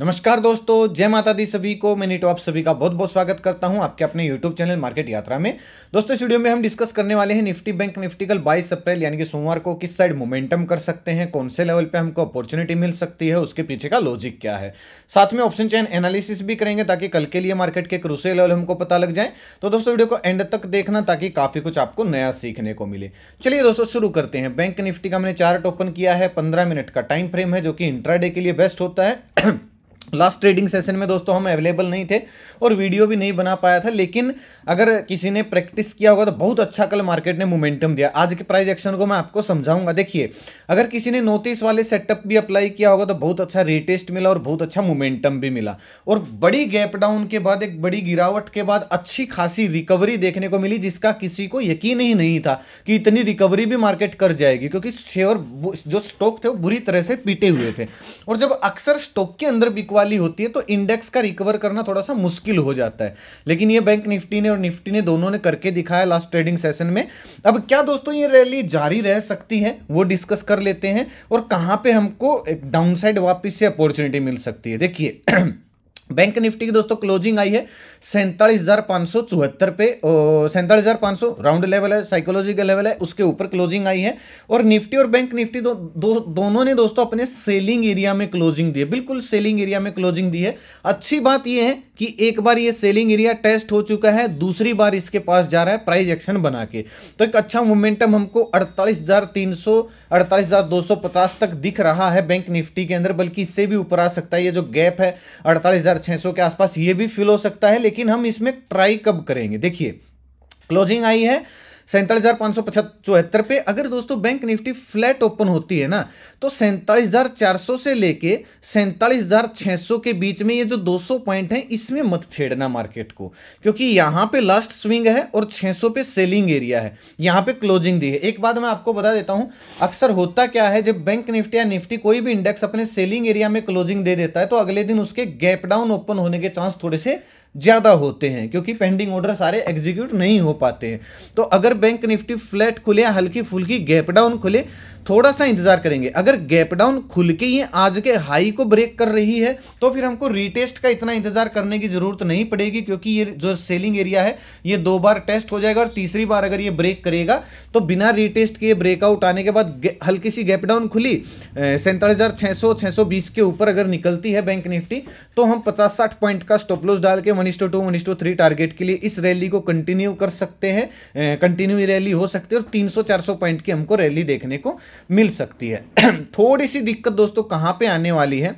नमस्कार दोस्तों, जय माता दी सभी को। मैं नीटू, आप सभी का बहुत बहुत स्वागत करता हूं आपके अपने यूट्यूब चैनल मार्केट यात्रा में। दोस्तों, इस वीडियो में हम डिस्कस करने वाले हैं निफ्टी बैंक निफ्टी कल 22 अप्रैल यानी कि सोमवार को किस साइड मोमेंटम कर सकते हैं, कौन से लेवल पे हमको अपॉर्चुनिटी मिल सकती है, उसके पीछे का लॉजिक क्या है। साथ में ऑप्शन चैन एनालिसिस भी करेंगे ताकि कल के लिए मार्केट के क्रूशियल लेवल हमको पता लग जाए। तो दोस्तों, वीडियो को एंड तक देखना ताकि काफी कुछ आपको नया सीखने को मिले। चलिए दोस्तों, शुरू करते हैं। बैंक निफ्टी का मैंने चार्ट ओपन किया है, 15 मिनट का टाइम फ्रेम है जो कि इंट्राडे के लिए बेस्ट होता है। लास्ट ट्रेडिंग सेशन में दोस्तों हम अवेलेबल नहीं थे और वीडियो भी नहीं बना पाया था, लेकिन अगर किसी ने प्रैक्टिस किया होगा तो बहुत अच्छा कल मार्केट ने मोमेंटम दिया। आज के प्राइस एक्शन को मैं आपको समझाऊंगा। देखिए, अगर किसी ने 29 वाले सेटअप भी अप्लाई किया होगा तो बहुत अच्छा रिटेस्ट मिला और बहुत अच्छा मोमेंटम भी मिला, और बड़ी गैप डाउन के बाद, एक बड़ी गिरावट के बाद अच्छी खासी रिकवरी देखने को मिली, जिसका किसी को यकीन ही नहीं था कि इतनी रिकवरी भी मार्केट कर जाएगी, क्योंकि शेयर जो स्टॉक थे वो बुरी तरह से पीटे हुए थे। और जब अक्सर स्टॉक के अंदर बिकवा वाली होती है तो इंडेक्स का रिकवर करना थोड़ा सा मुश्किल हो जाता है, लेकिन ये बैंक निफ्टी ने और निफ्टी ने दोनों ने करके दिखाया लास्ट ट्रेडिंग सेशन में। अब क्या दोस्तों ये रैली जारी रह सकती है वो डिस्कस कर लेते हैं, और कहां पे हमको डाउनसाइड वापस से अपॉर्चुनिटी मिल सकती है। देखिए, बैंक निफ्टी की दोस्तों क्लोजिंग आई है 47,574 पे, 47,500 राउंड लेवल है, साइकोलॉजिकल लेवल है, उसके ऊपर क्लोजिंग आई है। और निफ्टी और बैंक निफ्टी दोनों ने दोस्तों अपने सेलिंग एरिया में क्लोजिंग दी है, बिल्कुल सेलिंग एरिया में क्लोजिंग दी है। अच्छी बात यह है कि एक बार ये सेलिंग एरिया टेस्ट हो चुका है, दूसरी बार इसके पास जा रहा है प्राइस एक्शन बना के, तो एक अच्छा मोमेंटम हमको 48,300 48,250 तक दिख रहा है बैंक निफ्टी के अंदर, बल्कि इससे भी ऊपर आ सकता है। ये जो गैप है 48,600 के आसपास ये भी फिल हो सकता है, लेकिन हम इसमें ट्राई कब करेंगे। देखिए, क्लोजिंग आई है 47,574 पे। अगर दोस्तों बैंक निफ्टी फ्लैट ओपन होती है ना, तो 47,400 से लेके 47,600 के बीच में ये जो 200 पॉइंट है इसमें मत छेड़ना मार्केट को, क्योंकि यहाँ पे लास्ट स्विंग है और 600 पे सेलिंग एरिया है, यहाँ पे क्लोजिंग दी है। एक बात मैं आपको बता देता हूँ, अक्सर होता क्या है, जब बैंक निफ्टी या निफ्टी कोई भी इंडेक्स अपने सेलिंग एरिया में क्लोजिंग दे देता है तो अगले दिन उसके गैप डाउन ओपन होने के चांस थोड़े से ज़्यादा होते हैं, क्योंकि पेंडिंग ऑर्डर सारे एग्जीक्यूट नहीं हो पाते हैं। तो अगर बैंक निफ्टी फ्लैट खुले, हल्की फुल्की गैप डाउन खुले, थोड़ा सा इंतजार करेंगे। अगर गैप डाउन खुल के ये आज के हाई को ब्रेक कर रही है तो फिर हमको रीटेस्ट का इतना इंतजार करने की जरूरत नहीं पड़ेगी, क्योंकि ये जो सेलिंग एरिया है ये 2 बार टेस्ट हो जाएगा, और तीसरी बार अगर ये ब्रेक करेगा तो बिना रीटेस्ट के ब्रेकआउट आने के बाद हल्की सी गैप डाउन खुली 47,600-620 के ऊपर अगर निकलती है बैंक निफ्टी, तो हम 50-60 पॉइंट का स्टॉप लॉस डाल के 1:2, 1:3 टारगेट के लिए इस रैली को कंटिन्यू कर सकते हैं, कंटिन्यू रैली हो सकती है, और 300-400 पॉइंट की हमको रैली देखने को मिल सकती है। थोड़ी सी दिक्कत दोस्तों कहाँ पे आने वाली है,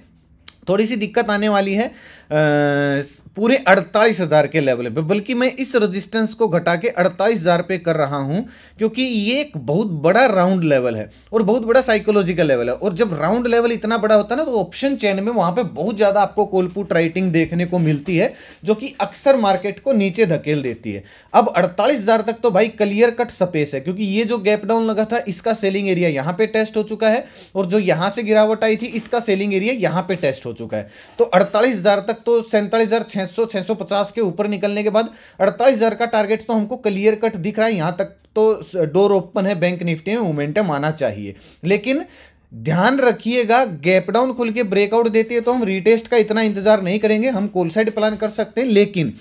थोड़ी सी दिक्कत आने वाली है पूरे 48,000 के लेवल पे, बल्कि मैं इस रेजिस्टेंस को घटा के 48,000 पे कर रहा हूं, क्योंकि ये एक बहुत बड़ा राउंड लेवल है और बहुत बड़ा साइकोलॉजिकल लेवल है। और जब राउंड लेवल इतना बड़ा होता है ना, तो ऑप्शन चैन में वहां पे बहुत ज़्यादा आपको कॉलपुट राइटिंग देखने को मिलती है, जो कि अक्सर मार्केट को नीचे धकेल देती है। अब 48,000 तक तो भाई क्लियर कट स्पेस है, क्योंकि ये जो गैप डाउन लगा था इसका सेलिंग एरिया यहाँ पर टेस्ट हो चुका है, और जो यहाँ से गिरावट आई थी इसका सेलिंग एरिया यहाँ पर टेस्ट हो चुका है। तो 48,000 तक, तो 47,600-650 के ऊपर निकलने के बाद 48,000 का टारगेट तो हमको क्लियर कट दिख रहा है। यहां तक तो डोर ओपन है, बैंक निफ्टी में मोमेंटम आना चाहिए, लेकिन ध्यान रखिएगा गैप डाउन खुल के ब्रेकआउट देती है तो हम रिटेस्ट का इतना इंतजार नहीं करेंगे, हम कॉल साइड प्लान कर सकते हैं। लेकिन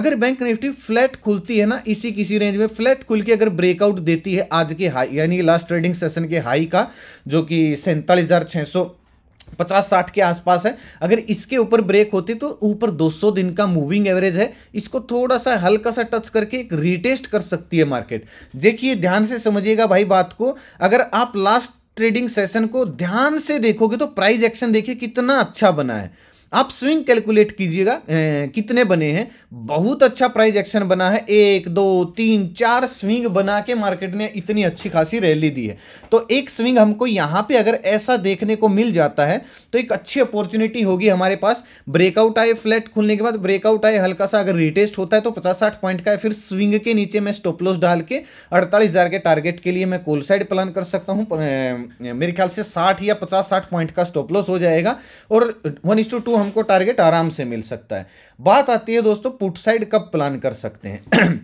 अगर बैंक निफ्टी फ्लैट खुलती है ना, इसी किसी रेंज में फ्लैट खुल के अगर ब्रेकआउट देती है आज के हाई यानी लास्ट ट्रेडिंग सेशन के हाई का, जो कि 47,650-60 के आसपास है, अगर इसके ऊपर ब्रेक होती तो ऊपर 200 दिन का मूविंग एवरेज है, इसको थोड़ा सा हल्का सा टच करके एक रिटेस्ट कर सकती है मार्केट। देखिए, ध्यान से समझिएगा भाई बात को, अगर आप लास्ट ट्रेडिंग सेशन को ध्यान से देखोगे तो प्राइस एक्शन देखिए कितना अच्छा बना है। आप स्विंग कैलकुलेट कीजिएगा कितने बने हैं, बहुत अच्छा प्राइस एक्शन बना है, 1, 2, 3, 4 स्विंग बना के मार्केट ने इतनी अच्छी खासी रैली दी है। तो एक स्विंग हमको यहाँ पे अगर ऐसा देखने को मिल जाता है तो एक अच्छी अपॉर्चुनिटी होगी हमारे पास। ब्रेकआउट आए, फ्लैट खुलने के बाद ब्रेकआउट आए, हल्का सा अगर रिटेस्ट होता है तो 50-60 पॉइंट का है, फिर स्विंग के नीचे मैं स्टॉप लॉस डाल के 48,000 के टारगेट के लिए मैं कॉल साइड प्लान कर सकता हूँ। मेरे ख्याल से 50-60 पॉइंट का स्टॉप लॉस हो जाएगा, और 1:2 हमको टारगेट आराम से मिल सकता है। बात आती है दोस्तों पुट साइड कब प्लान कर सकते हैं।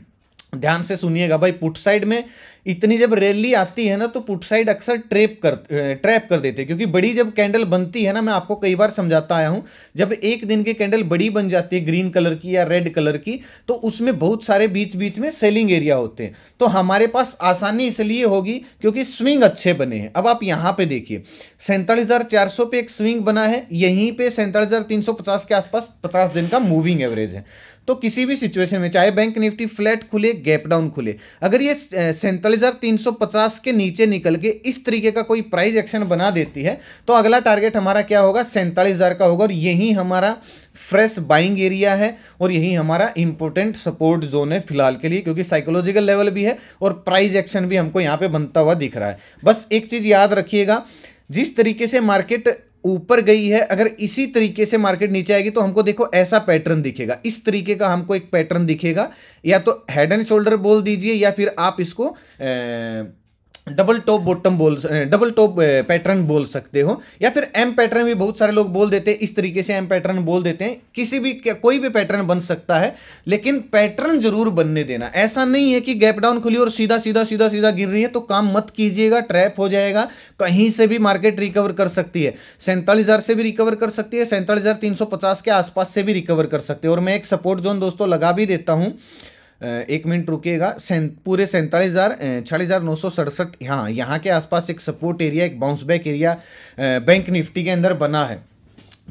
ध्यान से सुनिएगा भाई, पुट साइड में इतनी जब रैली आती है ना तो पुट साइड अक्सर ट्रैप कर देते हैं, क्योंकि बड़ी जब कैंडल बनती है ना, मैं आपको कई बार समझाता आया हूं, जब एक दिन की कैंडल बड़ी बन जाती है ग्रीन कलर की या रेड कलर की, तो उसमें बहुत सारे बीच बीच में सेलिंग एरिया होते हैं। तो हमारे पास आसानी इसलिए होगी क्योंकि स्विंग अच्छे बने हैं। अब आप यहाँ पर देखिए 47,400 पे एक स्विंग बना है, यहीं पर 47,350 के आसपास 50 दिन का मूविंग एवरेज है। तो किसी भी सिचुएशन में चाहे बैंक निफ्टी फ्लैट खुले, गैप डाउन खुले, अगर ये 47,350 के नीचे निकल के इस तरीके का कोई प्राइस एक्शन बना देती है तो अगला टारगेट हमारा क्या होगा, 47,000 का होगा, और यही हमारा फ्रेश बाइंग एरिया है और यही हमारा इंपॉर्टेंट सपोर्ट जोन है फिलहाल के लिए, क्योंकि साइकोलॉजिकल लेवल भी है और प्राइस एक्शन भी हमको यहाँ पर बनता हुआ दिख रहा है। बस एक चीज़ याद रखिएगा, जिस तरीके से मार्केट ऊपर गई है, अगर इसी तरीके से मार्केट नीचे आएगी तो हमको देखो ऐसा पैटर्न दिखेगा, इस तरीके का हमको एक पैटर्न दिखेगा, या तो हेड एंड शोल्डर बोल दीजिए या फिर आप इसको डबल टॉप पैटर्न बोल सकते हो, या फिर एम पैटर्न भी बहुत सारे लोग बोल देते हैं, इस तरीके से एम पैटर्न बोल देते हैं। किसी भी कोई भी पैटर्न बन सकता है, लेकिन पैटर्न जरूर बनने देना। ऐसा नहीं है कि गैप डाउन खुली और सीधा सीधा सीधा सीधा गिर रही है तो काम मत कीजिएगा, ट्रैप हो जाएगा। कहीं से भी मार्केट रिकवर कर सकती है, 47,000 से भी रिकवर कर सकती है, 47,350 के आसपास से भी रिकवर कर सकते हैं। और मैं एक सपोर्ट जोन दोस्तों लगा भी देता हूँ, एक मिनट रुकिएगा, पूरे 47,000 46,967 हाँ यहाँ के आसपास एक सपोर्ट एरिया, एक bounce back area bank Nifty के अंदर बना है।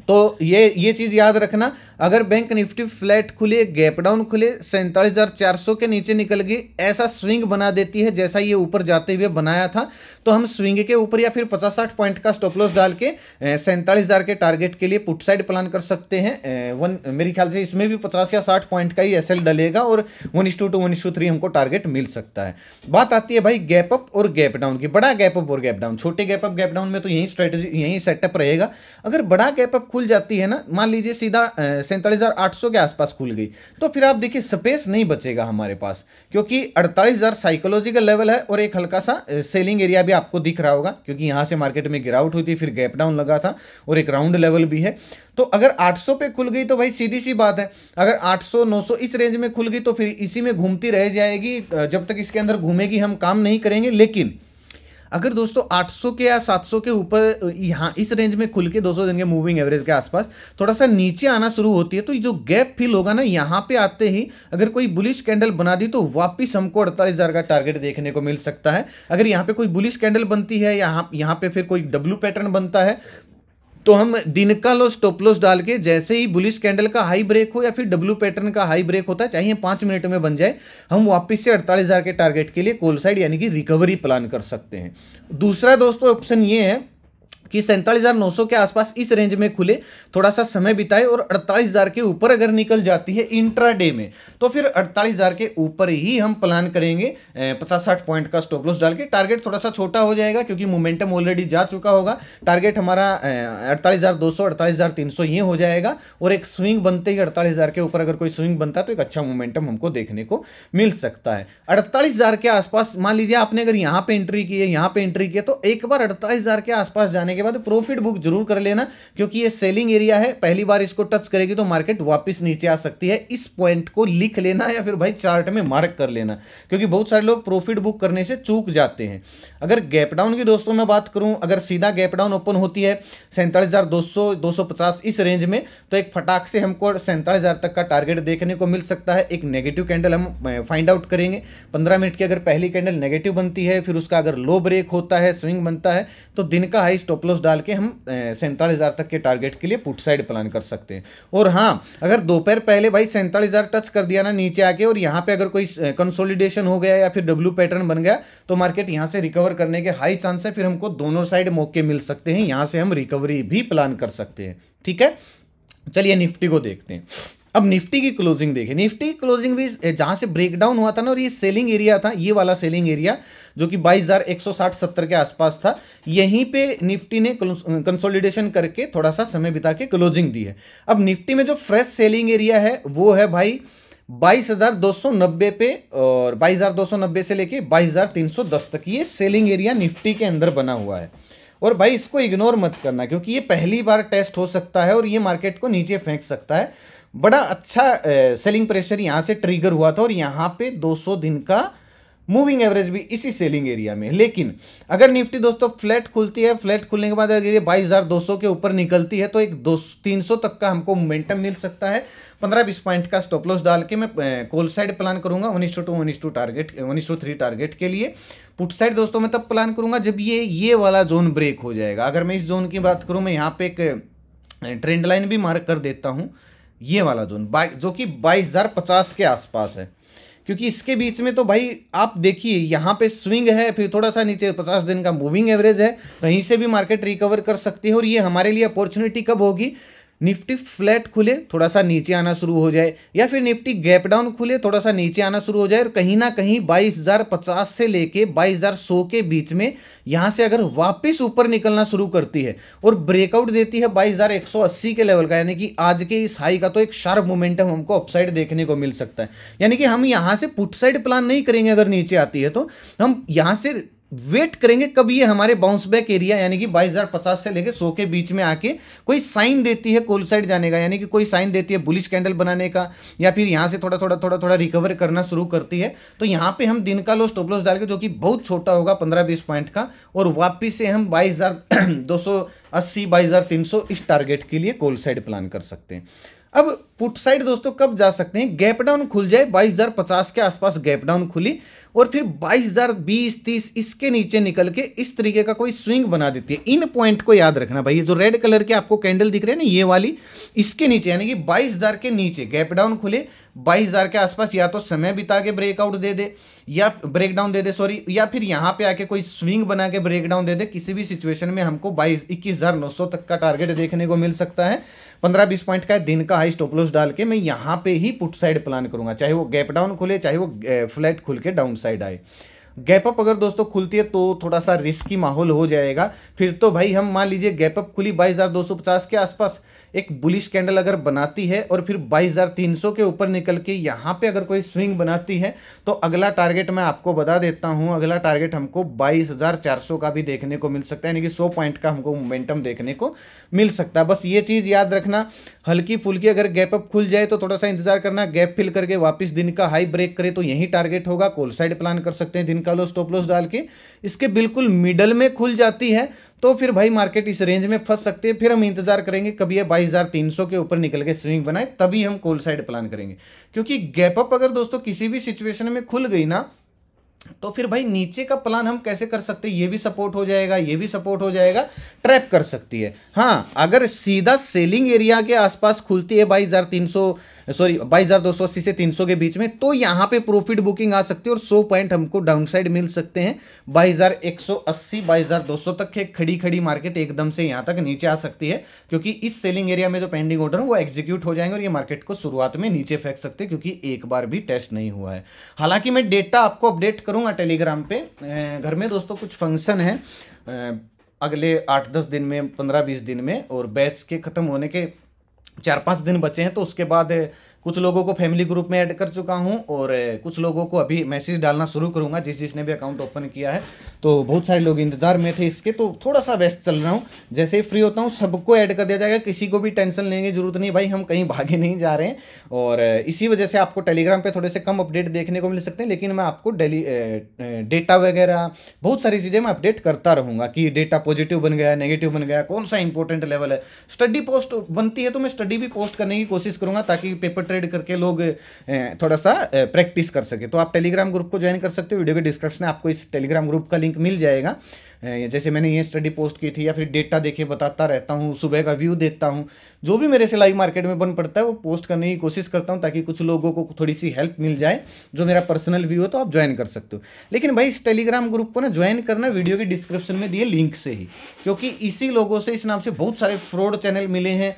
तो ये चीज़ याद रखना, अगर बैंक निफ्टी फ्लैट खुले, गैप डाउन खुले, 47,400 के नीचे निकल गई, ऐसा स्विंग बना देती है जैसा ये ऊपर जाते हुए बनाया था, तो हम स्विंग के ऊपर या फिर 50-60 पॉइंट का स्टॉप लॉस डाल के 47,000 के टारगेट के लिए पुट साइड प्लान कर सकते हैं। मेरे ख्याल से इसमें भी 50 या 60 पॉइंट का ही एसएल डलेगा और 1:2 to 1:3 हमको टारगेट मिल सकता है। बात आती है भाई गैप अप और गैप डाउन की, बड़ा गैप अप और गैप डाउन, छोटे गैप अप गैप डाउन में तो यही स्ट्रेटेजी, यही सेटअप रहेगा। अगर बड़ा गैप अप खुल जाती है ना, मान लीजिए सीधा 47,800 के आसपास खुल गई, तो फिर आप देखिए स्पेस नहीं बचेगा हमारे पास, क्योंकि 48,000 साइकोलॉजिकल लेवल है और एक हल्का सा सेलिंग एरिया भी आपको दिख रहा होगा, क्योंकि यहाँ से मार्केट में गिरावट हुई थी, फिर गैप डाउन लगा था और एक राउंड लेवल भी है। तो अगर 800 पे खुल गई तो भाई सीधी सी बात है, अगर 800-900 इस रेंज में खुल गई तो फिर इसी में घूमती रह जाएगी, जब तक इसके अंदर घूमेगी हम काम नहीं करेंगे। लेकिन अगर दोस्तों 800 के या 700 के ऊपर यहाँ इस रेंज में खुल के 200 दिन के मूविंग एवरेज के आसपास थोड़ा सा नीचे आना शुरू होती है, तो जो गैप फील होगा ना, यहाँ पे आते ही अगर कोई बुलिश कैंडल बना दी तो वापस हमको 48,000 का टारगेट देखने को मिल सकता है। अगर यहाँ पे कोई बुलिश कैंडल बनती है, यहाँ पे फिर कोई डब्ल्यू पैटर्न बनता है, तो हम दिन का लो स्टॉप लॉस डाल के जैसे ही बुलिश कैंडल का हाई ब्रेक हो या फिर डब्ल्यू पैटर्न का हाई ब्रेक होता है, चाहिए 5 मिनट में बन जाए, हम वापस से 48,000 के टारगेट के लिए कॉल साइड यानी कि रिकवरी प्लान कर सकते हैं। दूसरा दोस्तों ऑप्शन ये है कि 47,900 के आसपास इस रेंज में खुले, थोड़ा सा समय बिताए और 48,000 के ऊपर अगर निकल जाती है इंट्राडे में, तो फिर 48,000 के ऊपर ही हम प्लान करेंगे 50-60 पॉइंट का स्टॉप लॉस डाल के। टारगेट थोड़ा सा छोटा हो जाएगा क्योंकि मोमेंटम ऑलरेडी जा चुका होगा, टारगेट हमारा 48,200 48,300 ये हो जाएगा, और एक स्विंग बनते ही 48,000 के ऊपर अगर कोई स्विंग बनता है तो एक अच्छा मोमेंटम हमको देखने को मिल सकता है। 48,000 के आसपास मान लीजिए आपने अगर यहाँ पर एंट्री की है, यहाँ पर एंट्री की है, तो एक बार 48,000 के आसपास जाने के बाद प्रॉफिट बुक जरूर कर लेना, क्योंकि ये सेलिंग एरिया है, पहली बार इसको टच करेगी तो मार्केट वापस नीचे आ सकती है। इस पॉइंट को लिख लेना या फिर भाई चार्ट में मार्क कर लेना, क्योंकि बहुत सारे लोग प्रॉफिट बुक करने से चूक जाते हैं। अगर गैप डाउन की दोस्तों मैं बात करूं, अगर सीधा गैप डाउन ओपन होती है 47,200-250 इस रेंज में, तो एक फटाक से हमको 47,000 तक का टारगेट देखने को मिल सकता है। एक नेगेटिव कैंडल हम फाइंड आउट करेंगे, 15 मिनट की अगर पहली कैंडल नेगेटिव बनती है, फिर उसका अगर लो ब्रेक होता है, स्विंग बनता है, तो दिन का हाई स्टॉप लॉस डाल के हम 47,000 तक के टारगेट के लिए पुट साइड प्लान कर सकते हैं। और हाँ, अगर दोपहर पहले भाई 47,000 टच कर दिया ना नीचे आके, और यहाँ पे अगर कोई कंसोलिडेशन हो गया या फिर डब्ल्यू पैटर्न बन गया, तो मार्केट यहाँ से रिकवर करने के हाई चांस है, फिर हमको दोनों साइड मौके मिल सकते हैं, यहाँ से हम रिकवरी भी प्लान कर सकते हैं। ठीक है, चलिए निफ्टी को देखते हैं। अब निफ्टी की क्लोजिंग देखिए, निफ्टी की क्लोजिंग भी जहाँ से ब्रेकडाउन हुआ था ना, और ये सेलिंग एरिया था, ये वाला सेलिंग एरिया जो कि 22,160-70 के आसपास था, यहीं पे निफ्टी ने कंसोलिडेशन करके थोड़ा सा समय बिता के क्लोजिंग दी है। अब निफ्टी में जो फ्रेश सेलिंग एरिया है वो है भाई 22,290 पे, और 22,290 से लेके 22,310 तक ये सेलिंग एरिया निफ्टी के अंदर बना हुआ है। और भाई इसको इग्नोर मत करना, क्योंकि ये पहली बार टेस्ट हो सकता है और ये मार्केट को नीचे फेंक सकता है। बड़ा अच्छा सेलिंग प्रेशर यहाँ से ट्रिगर हुआ था और यहाँ पे 200 दिन का मूविंग एवरेज भी इसी सेलिंग एरिया में। लेकिन अगर निफ्टी दोस्तों फ्लैट खुलती है, फ्लैट खुलने के बाद अगर ये 22,200 के ऊपर निकलती है तो एक 200-300 तक का हमको मोमेंटम मिल सकता है। 15-20 पॉइंट का स्टॉप लॉस डाल के मैं कॉल साइड प्लान करूंगा 1:2, 1:2 टारगेट, 1:3 टारगेट के लिए। पुट साइड दोस्तों मैं तब प्लान करूंगा जब ये वाला जोन ब्रेक हो जाएगा। अगर मैं इस जोन की बात करूँ, मैं यहाँ पे एक ट्रेंड लाइन भी मार्क कर देता हूँ, ये वाला जोन जो कि 22,050 के आसपास है, क्योंकि इसके बीच में तो भाई आप देखिए यहाँ पे स्विंग है, फिर थोड़ा सा नीचे 50 दिन का मूविंग एवरेज है, कहीं से भी मार्केट रिकवर कर सकती है। और ये हमारे लिए अपॉर्चुनिटी कब होगी, निफ्टी फ्लैट खुले, थोड़ा सा नीचे आना शुरू हो जाए, या फिर निफ्टी गैप डाउन खुले, थोड़ा सा नीचे आना शुरू हो जाए, और कहीं ना कहीं 22,050 से लेके 22,100 के बीच में यहाँ से अगर वापस ऊपर निकलना शुरू करती है और ब्रेकआउट देती है 22,180 के लेवल का, यानी कि आज के इस हाई का, तो एक शार्प मोमेंटम हमको अपसाइड देखने को मिल सकता है। यानी कि हम यहाँ से पुट साइड प्लान नहीं करेंगे अगर नीचे आती है तो, हम यहाँ से वेट करेंगे कब ये हमारे बाउंस बैक एरिया यानी कि 22,050 से लेके 100 के बीच में आके कोई साइन देती है कॉल साइड जाने का, यानी कि कोई साइन देती है बुलिश कैंडल बनाने का, या फिर यहाँ से थोड़ा थोड़ा रिकवर करना शुरू करती है, तो यहाँ पे हम दिन का लो स्टॉप लॉस डाल के, जो कि बहुत छोटा होगा 15-20 पॉइंट का, और वापिस से हम 22,280, 22,300 इस टारगेट के लिए कॉल साइड प्लान कर सकते हैं। अब पुट साइड दोस्तों कब जा सकते हैं, गैप डाउन खुल जाए, 22,050 के आसपास गैप डाउन खुली और फिर 22,020-30 इसके नीचे निकल के इस तरीके का कोई स्विंग बना देती है। इन पॉइंट को याद रखना भाई, ये जो रेड कलर के आपको कैंडल दिख रहे हैं ना, ये वाली, इसके नीचे यानी कि 22,000 के नीचे गैप डाउन खुले, 22,000 के आसपास या तो समय बिता के ब्रेकआउट दे दे या ब्रेकडाउन दे दे, सॉरी, या फिर यहाँ पे आके कोई स्विंग बना के ब्रेकडाउन दे दे, किसी भी सिचुएशन में हमको 21,900 तक का टारगेट देखने को मिल सकता है। 15-20 पॉइंट का दिन का हाई स्टॉप लॉस डाल के मैं यहाँ पे ही पुट साइड प्लान करूंगा, चाहे वो गैप डाउन खुले, चाहे वो फ्लैट खुल के डाउन साइड आए। गैप अप अगर दोस्तों खुलती है तो थोड़ा सा रिस्की माहौल हो जाएगा, फिर तो भाई हम मान लीजिए गैप अप खुली 22,250 के आसपास, एक बुलिश कैंडल अगर बनाती है और फिर 22,300 के ऊपर निकल के यहाँ पे अगर कोई स्विंग बनाती है तो अगला टारगेट मैं आपको बता देता हूँ, अगला टारगेट हमको 22,400 का भी देखने को मिल सकता है, यानी कि 100 पॉइंट का हमको मोमेंटम देखने को मिल सकता है। बस ये चीज़ याद रखना, हल्की फुल्की अगर गैप अप खुल जाए तो थोड़ा सा इंतजार करना, गैप फिल करके वापस दिन का हाई ब्रेक करे तो यही टारगेट होगा, कॉल साइड प्लान कर सकते हैं दिन का लो स्टॉप लॉस डाल के। इसके बिल्कुल मिडल में खुल जाती है तो फिर भाई मार्केट इस रेंज में फंस सकते हैं, फिर हम इंतजार करेंगे कभी ये 22,300 के ऊपर निकल के स्विंग बनाए, तभी हम कॉल साइड प्लान करेंगे। क्योंकि गैप अप अगर दोस्तों किसी भी सिचुएशन में खुल गई ना तो फिर भाई नीचे का प्लान हम कैसे कर सकते हैं, ये भी सपोर्ट हो जाएगा, ये भी सपोर्ट हो जाएगा, ट्रैप कर सकती है। हाँ, अगर सीधा सेलिंग एरिया के आसपास खुलती है 22,280 से 300 के बीच में तो यहाँ पे प्रॉफिट बुकिंग आ सकती है और 100 पॉइंट हमको डाउनसाइड मिल सकते हैं। 22,180, 22,200 तक खड़ी खड़ी मार्केट एकदम से यहाँ तक नीचे आ सकती है, क्योंकि इस सेलिंग एरिया में जो पेंडिंग ऑर्डर है वो एग्जीक्यूट हो जाएंगे और ये मार्केट को शुरुआत में नीचे फेंक सकते हैं, क्योंकि एक बार भी टेस्ट नहीं हुआ है। हालांकि मैं डेटा आपको अपडेट करूंगा टेलीग्राम पे, घर में दोस्तों कुछ फंक्शन है अगले 8-10 दिन में, 15-20 दिन में, और बैच के खत्म होने के 4-5 दिन बचे हैं, तो उसके बाद कुछ लोगों को फैमिली ग्रुप में ऐड कर चुका हूं और कुछ लोगों को अभी मैसेज डालना शुरू करूंगा, जिसने भी अकाउंट ओपन किया है, तो बहुत सारे लोग इंतजार में थे इसके, तो थोड़ा सा व्यस्त चल रहा हूं। जैसे ही फ्री होता हूं सबको ऐड कर दिया जाएगा, किसी को भी टेंशन लेने की जरूरत नहीं भाई, हम कहीं भागे नहीं जा रहे हैं, और इसी वजह से आपको टेलीग्राम पर थोड़े से कम अपडेट देखने को मिल सकते हैं, लेकिन मैं आपको डेली डेटा वगैरह बहुत सारी चीज़ें मैं अपडेट करता रहूँगा कि डेटा पॉजिटिव बन गया, नेगेटिव बन गया, कौन सा इंपॉर्टेंट लेवल है। स्टडी पोस्ट बनती है तो मैं स्टडी भी पोस्ट करने की कोशिश करूँगा ताकि पेपर ट्रेड करके लोग थोड़ा सा प्रैक्टिस कर सके। तो आप टेलीग्राम ग्रुप को ज्वाइन कर सकते हो, वीडियो के डिस्क्रिप्शन में आपको इस टेलीग्राम ग्रुप का लिंक मिल जाएगा। जैसे मैंने ये स्टडी पोस्ट की थी या फिर डेटा देखे बताता रहता हूँ, सुबह का व्यू देता हूँ, जो भी मेरे से लाइव मार्केट में बन पड़ता है वो पोस्ट करने की कोशिश करता हूँ ताकि कुछ लोगों को थोड़ी सी हेल्प मिल जाए। जो मेरा पर्सनल व्यू हो तो आप ज्वाइन कर सकते हो, लेकिन भाई इस टेलीग्राम ग्रुप को ना ज्वाइन करना वीडियो के डिस्क्रिप्शन में दिए लिंक से ही, क्योंकि इसी लोगों से, इस नाम से बहुत सारे फ्रॉड चैनल मिले हैं,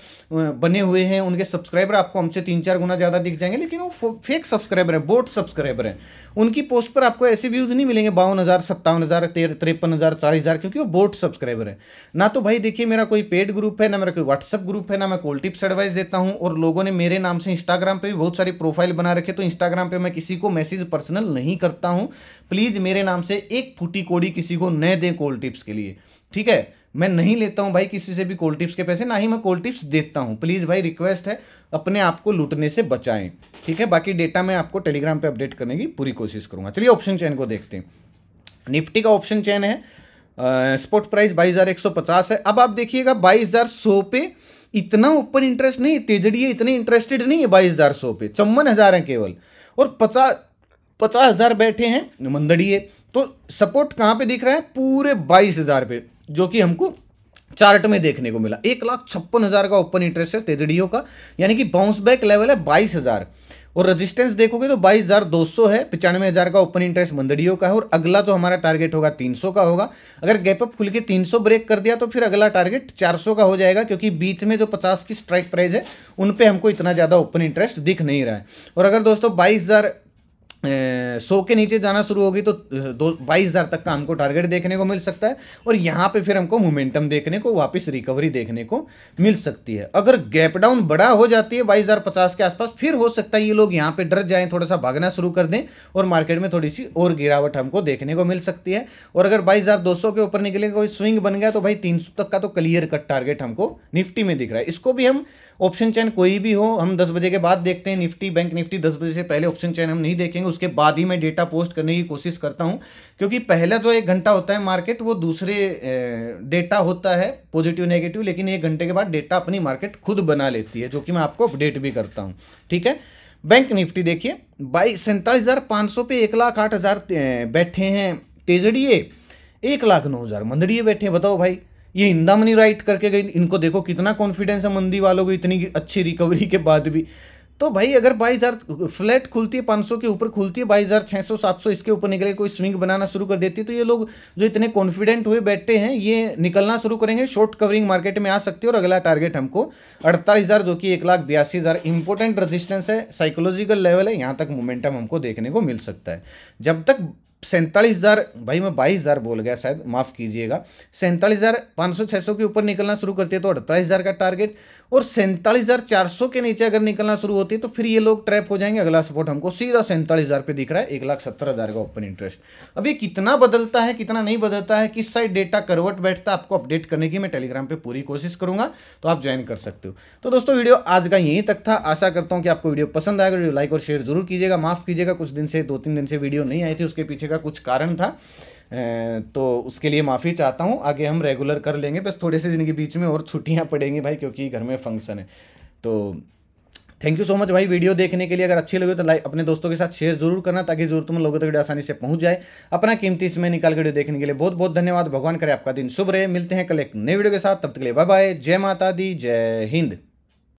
बने हुए हैं, उनके सब्सक्राइबर आपको हमसे 3-4 गुना ज़्यादा दिख जाएंगे, लेकिन वो फेक सब्सक्राइबर है, बोट सब्सक्राइबर है। उनकी पोस्ट पर आपको ऐसे व्यूज़ नहीं मिलेंगे 52,000, 57,000, 53,000, 40,000, क्योंकि वो बोट सब्सक्राइबर है ना। तो भाई देखिए, मेरा कोई पेड ग्रुप है ना, मेरा कोई व्हाट्सअप ग्रुप है ना, मैं कॉल टिप्स एडवाइस देता हूं, और लोगों ने मेरे नाम से इंस्टाग्राम पे भी बहुत सारी प्रोफाइल बना रखे, तो इंस्टाग्राम पे मैं किसी को मैसेज पर्सनल नहीं करता हूं। प्लीज़ मेरे नाम से एक फुटी कोड़ी किसी को न दें कॉल टिप्स के लिए, ठीक है। मैं नहीं लेता हूँ भाई किसी से भी कोल्ड टिप्स के पैसे, ना ही मैं कोल्ड टिप्स देता हूँ। प्लीज़ भाई रिक्वेस्ट है, अपने आप को लूटने से बचाएं, ठीक है। बाकी डेटा मैं आपको टेलीग्राम पे अपडेट करने की पूरी कोशिश करूँगा। चलिए ऑप्शन चैन को देखते हैं। निफ्टी का ऑप्शन चैन है, स्पॉट प्राइस 22,150 है। अब आप देखिएगा 22,100 पे इतना ओपन इंटरेस्ट नहीं, तेजड़िए इतने इंटरेस्टेड नहीं है 22,100 पे, 54,000 हैं केवल, और 50,000 बैठे हैं मंदड़िए। तो सपोर्ट कहाँ पे दिख रहा है? पूरे 22,000 पे, जो कि हमको चार्ट में देखने को मिला। 1,56,000 का ओपन इंटरेस्ट है तेजड़ियों का, यानी कि बाउंस बैक लेवल है 22,000, और रेजिस्टेंस देखोगे तो 22,200 है। 95,000 का ओपन इंटरेस्ट मंदड़ियों का है, और अगला जो हमारा टारगेट होगा 300 का होगा। अगर गैपअप खुल के 300 ब्रेक कर दिया तो फिर अगला टारगेट 400 का हो जाएगा, क्योंकि बीच में जो 50 की स्ट्राइक प्राइस है उन पे हमको इतना ज़्यादा ओपन इंटरेस्ट दिख नहीं रहा है। और अगर दोस्तों 22,100 के नीचे जाना शुरू होगी तो 22,000 तक का हमको टारगेट देखने को मिल सकता है, और यहाँ पे फिर हमको मोमेंटम देखने को, वापस रिकवरी देखने को मिल सकती है। अगर गैप डाउन बड़ा हो जाती है 22,050 के आसपास, फिर हो सकता है ये लोग यहाँ पे डर जाएं, थोड़ा सा भागना शुरू कर दें, और मार्केट में थोड़ी सी और गिरावट हमको देखने को मिल सकती है। और अगर 22,200 के ऊपर निकले कोई स्विंग बन गया तो भाई 300 तक का तो क्लियर कट टारगेट हमको निफ्टी में दिख रहा है। इसको भी हम ऑप्शन चैन कोई भी हो, हम 10 बजे के बाद देखते हैं। निफ्टी बैंक निफ्टी 10 बजे से पहले ऑप्शन चैन हम नहीं देखेंगे, उसके बाद ही मैं डेटा पोस्ट करने की कोशिश करता हूं, क्योंकि पहला जो 1 घंटा होता है मार्केट, वो दूसरे डेटा होता है पॉजिटिव नेगेटिव, लेकिन 1 घंटे के बाद डेटा अपनी मार्केट खुद बना लेती है, जो कि मैं आपको अपडेट भी करता हूँ, ठीक है। बैंक निफ्टी देखिए 47,500 पे 1,08,000 बैठे हैं तेजड़िए, 1,09,000 मंदड़िए बैठे हैं। बताओ भाई, ये इंदामनी राइट करके गई, इनको देखो कितना कॉन्फिडेंस है मंदी वालों को इतनी अच्छी रिकवरी के बाद भी। तो भाई अगर 22,000 फ्लैट खुलती है, 500 के ऊपर खुलती है, 22,600 700 इसके ऊपर निकले कोई स्विंग बनाना शुरू कर देती है, तो ये लोग जो इतने कॉन्फिडेंट हुए बैठे हैं ये निकलना शुरू करेंगे, शॉर्ट कवरिंग मार्केट में आ सकती है। और अगला टारगेट हमको 48,000, जो कि 1,82,000 इंपॉर्टेंट रजिस्टेंस है, साइकोलॉजिकल लेवल है, यहाँ तक मोमेंटम हमको देखने को मिल सकता है। जब तक 47,000, भाई मैं 22,000 बोल गया शायद, माफ़ कीजिएगा, 47,500 600 के ऊपर निकलना शुरू करती है तो 48,000 का टारगेट, और 47,400 के नीचे अगर निकलना शुरू होती है तो फिर ये लोग ट्रैप हो जाएंगे। अगला सपोर्ट हमको सीधा 47,000 पे दिख रहा है, 1,70,000 का ओपन इंटरेस्ट। अब ये कितना बदलता है, कितना नहीं बदलता है, किस साइड डेटा करवट बैठता है, आपको अपडेट करने की मैं टेलीग्राम पर पूरी कोशिश करूँगा, तो आप ज्वाइन कर सकते हो। तो दोस्तों वीडियो आज का यहीं तक था, आशा करता हूँ कि आपको वीडियो पसंद आएगा। वीडियो लाइक और शेयर जरूर कीजिएगा। माफ़ कीजिएगा, कुछ दिन से 2-3 दिन से वीडियो नहीं आई थी, उसके पीछे का कुछ कारण था, तो उसके लिए माफ़ी चाहता हूं। आगे हम रेगुलर कर लेंगे, बस थोड़े से दिन के बीच में और छुट्टियां पड़ेंगी भाई, क्योंकि घर में फंक्शन है। तो थैंक यू सो मच भाई वीडियो देखने के लिए। अगर अच्छी लगे तो लाइक, अपने दोस्तों के साथ शेयर जरूर करना, ताकि ज़रूरतमंद लोगों तक वीडियो आसानी से पहुँच जाए। अपना कीमती समय निकाल कर वीडियो देखने के लिए बहुत बहुत धन्यवाद। भगवान करे आपका दिन शुभ रहे। मिलते हैं कल एक नए वीडियो के साथ, तब तक के लिए बाय बाय। जय माता दी, जय हिंद।